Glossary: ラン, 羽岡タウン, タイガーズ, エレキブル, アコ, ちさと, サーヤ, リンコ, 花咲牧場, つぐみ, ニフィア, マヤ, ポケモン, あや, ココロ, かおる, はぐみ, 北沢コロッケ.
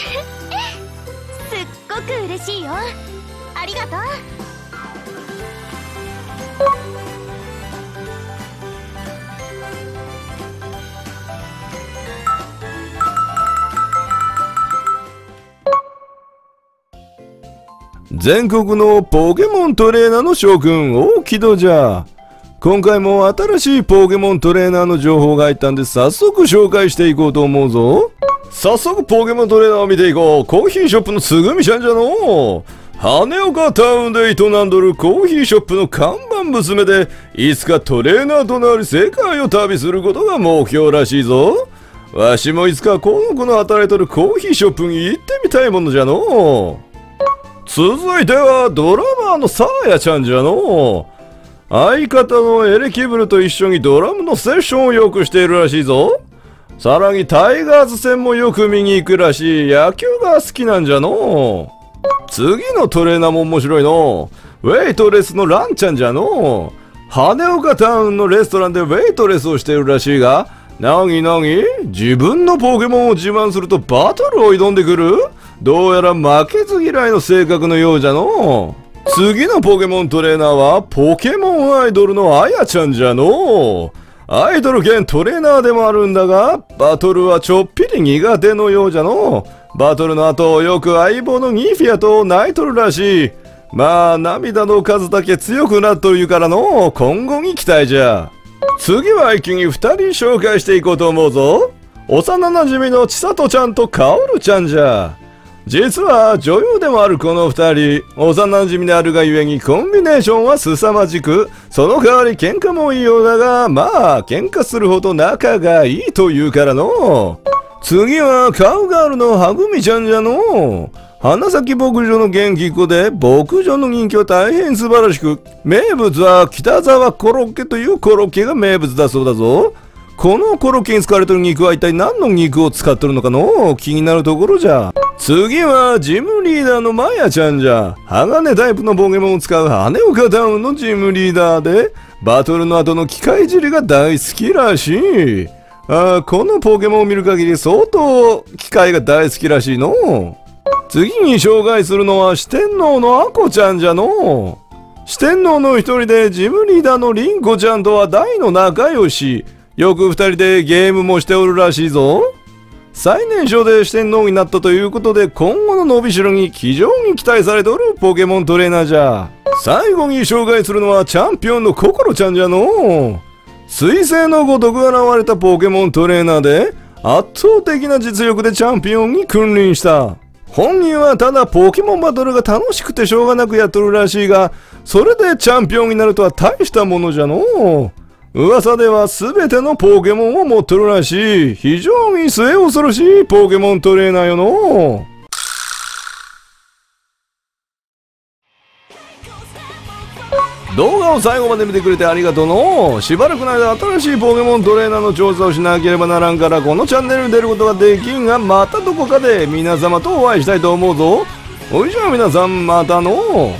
すっごく嬉しいよ。ありがとう。全国のポケモントレーナーの諸君、おきどじゃ。今回も新しいポケモントレーナーの情報が入ったんで、早速紹介していこうと思うぞ。早速ポケモントレーナーを見ていこう。コーヒーショップのつぐみちゃんじゃの。羽岡タウンで営んどるコーヒーショップの看板娘で、いつかトレーナーとなり世界を旅することが目標らしいぞ。わしもいつかこの子の働いとるコーヒーショップに行ってみたいものじゃの。続いてはドラマーのサーヤちゃんじゃの。相方のエレキブルと一緒にドラムのセッションをよくしているらしいぞ。さらにタイガーズ戦もよく見に行くらしい。野球が好きなんじゃの。次のトレーナーも面白いの。ウェイトレスのランちゃんじゃの。羽岡タウンのレストランでウェイトレスをしているらしいが、なになに、自分のポケモンを自慢するとバトルを挑んでくる。どうやら負けず嫌いの性格のようじゃの。次のポケモントレーナーはポケモンアイドルのあやちゃんじゃの。アイドル兼トレーナーでもあるんだが、バトルはちょっぴり苦手のようじゃの。バトルの後、よく相棒のニフィアと泣いとるらしい。まあ涙の数だけ強くなっとるからの、今後に期待じゃ。次は一気に2人紹介していこうと思うぞ。幼なじみのちさとちゃんとかおるちゃんじゃ。実は女優でもあるこの2人、幼馴染みであるがゆえにコンビネーションは凄まじく、その代わり喧嘩もいいようだが、まあ喧嘩するほど仲がいいというからの。次はカウガールのはぐみちゃんじゃの。花咲牧場の元気っ子で、牧場の人気は大変素晴らしく、名物は北沢コロッケというコロッケが名物だそうだぞ。このコロッケに使われてる肉は一体何の肉を使ってるのかの、気になるところじゃ。次はジムリーダーのマヤちゃんじゃ。鋼タイプのポケモンを使う羽岡タウンのジムリーダーで、バトルの後の機械いじりが大好きらしい。このポケモンを見る限り相当機械が大好きらしいの。次に紹介するのは四天王のアコちゃんじゃの。四天王の一人でジムリーダーのリンコちゃんとは大の仲良し。よく2人でゲームもしておるらしいぞ。最年少で四天王になったということで、今後の伸びしろに非常に期待されておるポケモントレーナーじゃ。最後に紹介するのはチャンピオンのココロちゃんじゃの。彗星のごとく現れたポケモントレーナーで、圧倒的な実力でチャンピオンに君臨した。本人はただポケモンバトルが楽しくてしょうがなくやっとるらしいが、それでチャンピオンになるとは大したものじゃの。噂では全てのポケモンを持ってるらしい。非常に末恐ろしいポケモントレーナーよの。動画を最後まで見てくれてありがとうの。しばらくの間新しいポケモントレーナーの調査をしなければならんから、このチャンネルに出ることができんが、またどこかで皆様とお会いしたいと思うぞ。それじゃあ皆さん、またの。